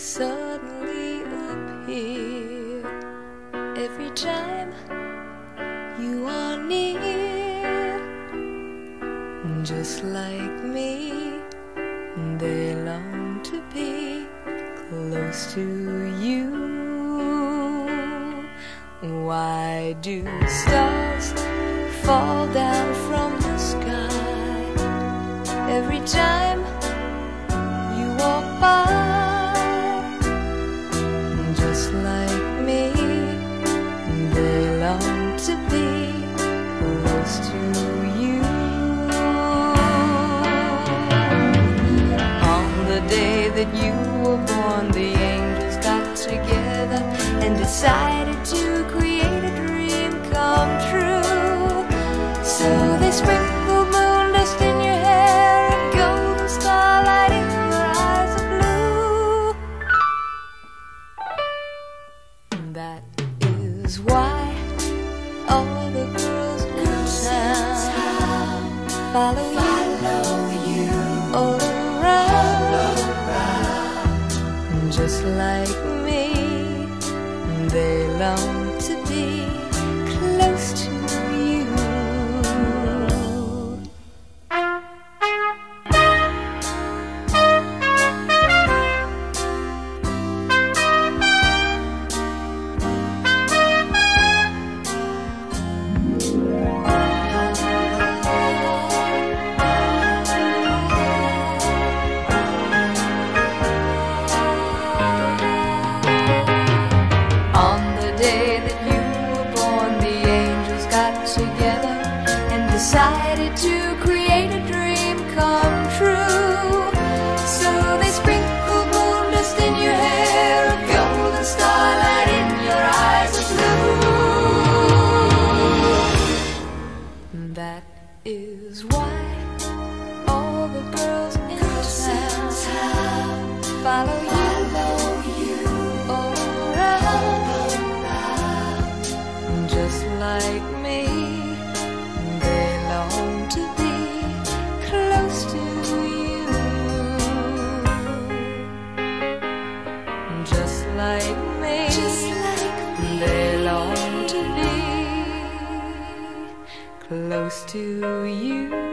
suddenly appear every time you are near. Just like me, they long to be close to you. Why do stars fall down from the sky every time you walk by? Just like me, they long to be close to you. On the day that you were born, the angels got together and decided to create a dream come true. So they sprinkled moon dust in your hair and golden starlight in your eyes of blue. That is why all the girls in town follow you all around. Just like me, they long to be close to you. Together and decided to create a dream come true. So they sprinkled moon dust in your hair, a golden starlight in your eyes of blue. That is why all the girls in town follow you all around. Just like me, they long to be close to you. Just like me, they long to be close to you.